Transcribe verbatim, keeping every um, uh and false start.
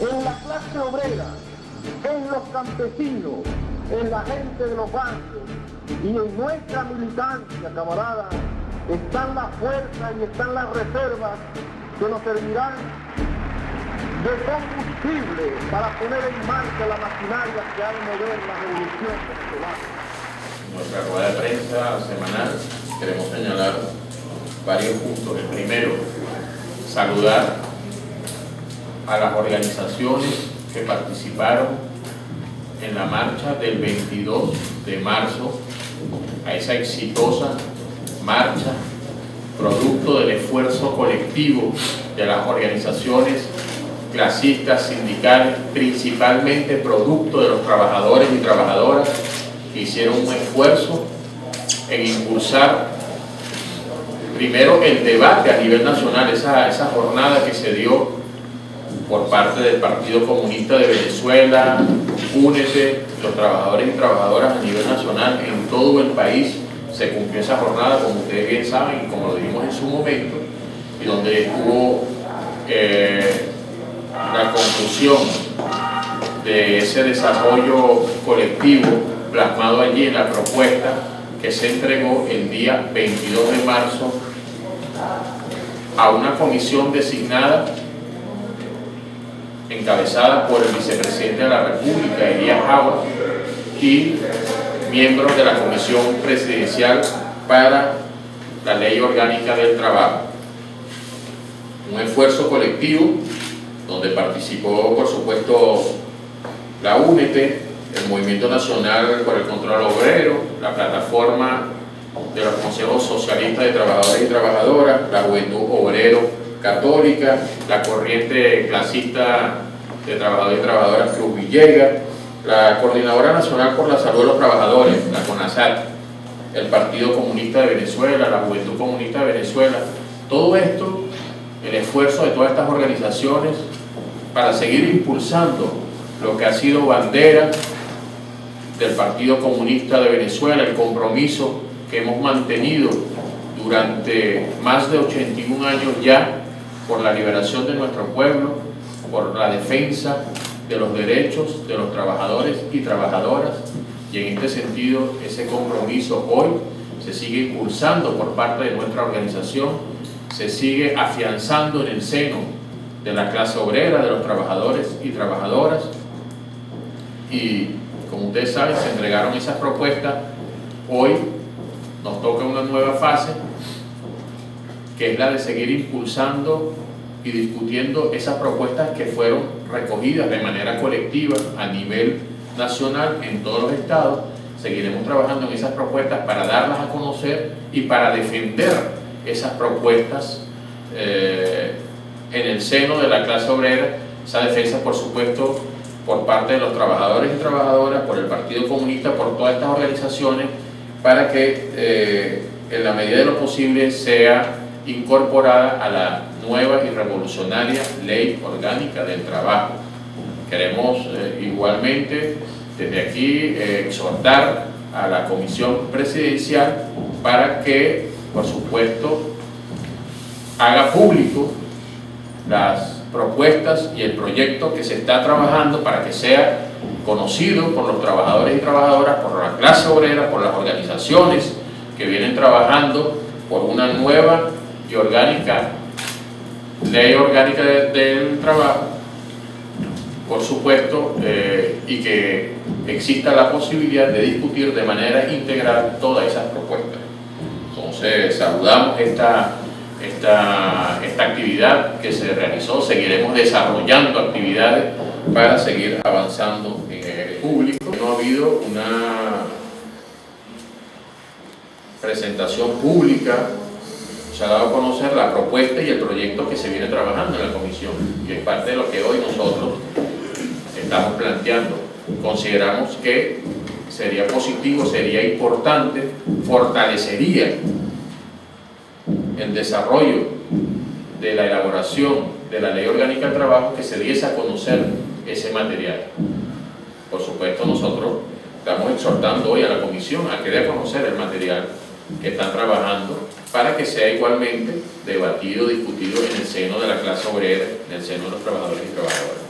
en la clase obrera, en los campesinos, en la gente de los barrios y en nuestra militancia, camaradas, están las fuerzas y están las reservas que nos servirán de combustible para poner en marcha la maquinaria que ha de mover la revolución venezolana. En nuestra rueda de prensa semanal queremos señalar varios puntos. El primero, saludar a las organizaciones que participaron en la marcha del veintidós de marzo, a esa exitosa marcha, producto del esfuerzo colectivo de las organizaciones clasistas, sindicales, principalmente producto de los trabajadores y trabajadoras que hicieron un esfuerzo en impulsar primero el debate a nivel nacional, esa, esa jornada que se dio por parte del Partido Comunista de Venezuela, únete, los trabajadores y trabajadoras a nivel nacional en todo el país. Se cumplió esa jornada, como ustedes bien saben, y como lo dijimos en su momento, y donde hubo eh, la conclusión de ese desarrollo colectivo plasmado allí en la propuesta que se entregó el día veintidós de marzo a una comisión designada encabezada por el vicepresidente de la República, Elías Hauer, y miembros de la Comisión Presidencial para la Ley Orgánica del Trabajo. Un esfuerzo colectivo donde participó, por supuesto, la U N E T, el Movimiento Nacional por el Control Obrero, la Plataforma de los Consejos Socialistas de Trabajadores y Trabajadoras, la Juventud Obrero Católica, la Corriente Clasista de Trabajadores y Trabajadoras Cruz Villegas, la Coordinadora Nacional por la Salud de los Trabajadores, la CONASAT, el Partido Comunista de Venezuela, la Juventud Comunista de Venezuela. Todo esto, el esfuerzo de todas estas organizaciones para seguir impulsando lo que ha sido bandera del Partido Comunista de Venezuela, el compromiso que hemos mantenido durante más de ochenta y un años ya por la liberación de nuestro pueblo, por la defensa de los derechos de los trabajadores y trabajadoras, y en este sentido ese compromiso hoy se sigue impulsando por parte de nuestra organización, se sigue afianzando en el seno de la clase obrera, de los trabajadores y trabajadoras, y como ustedes saben se entregaron esas propuestas. Hoy nos toca una nueva fase que es la de seguir impulsando y discutiendo esas propuestas que fueron recogidas de manera colectiva a nivel nacional en todos los estados. Seguiremos trabajando en esas propuestas para darlas a conocer y para defender esas propuestas eh, en el seno de la clase obrera, esa defensa por supuesto por parte de los trabajadores y trabajadoras, por el Partido Comunista, por todas estas organizaciones, para que eh, en la medida de lo posible sea incorporada a la nueva y revolucionaria Ley Orgánica del Trabajo. Queremos eh, igualmente desde aquí eh, exhortar a la Comisión Presidencial para que, por supuesto, haga público las propuestas y el proyecto que se está trabajando para que sea conocido por los trabajadores y trabajadoras, por la clase obrera, por las organizaciones que vienen trabajando por una nueva y orgánica Ley Orgánica de, del Trabajo, por supuesto, eh, y que exista la posibilidad de discutir de manera integral todas esas propuestas. Entonces, saludamos esta, esta, esta actividad que se realizó. Seguiremos desarrollando actividades para seguir avanzando en el público. No ha habido una presentación pública. Se ha dado a conocer la propuesta y el proyecto que se viene trabajando en la comisión, y es parte de lo que hoy nosotros estamos planteando. Consideramos que sería positivo, sería importante, fortalecería el desarrollo de la elaboración de la Ley Orgánica del Trabajo que se diese a conocer ese material. Por supuesto, nosotros estamos exhortando hoy a la comisión a que dé a conocer el material que están trabajando para que sea igualmente debatido, discutido en el seno de la clase obrera, en el seno de los trabajadores y trabajadoras.